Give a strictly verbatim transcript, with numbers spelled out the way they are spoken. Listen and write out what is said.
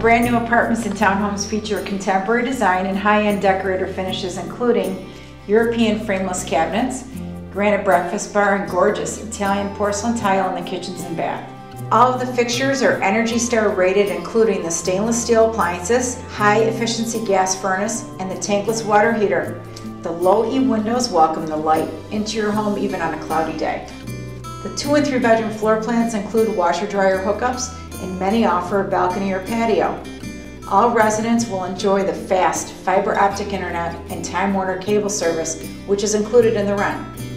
Brand new apartments and townhomes feature contemporary design and high-end decorator finishes, including European frameless cabinets, granite breakfast bar, and gorgeous Italian porcelain tile in the kitchens and bath. All of the fixtures are Energy Star rated, including the stainless steel appliances, high-efficiency gas furnace, and the tankless water heater. The low-E windows welcome the light into your home even on a cloudy day. The two and three bedroom floor plans include washer-dryer hookups, and many offer a balcony or patio. All residents will enjoy the fast fiber optic internet and Time Warner cable service, which is included in the rent.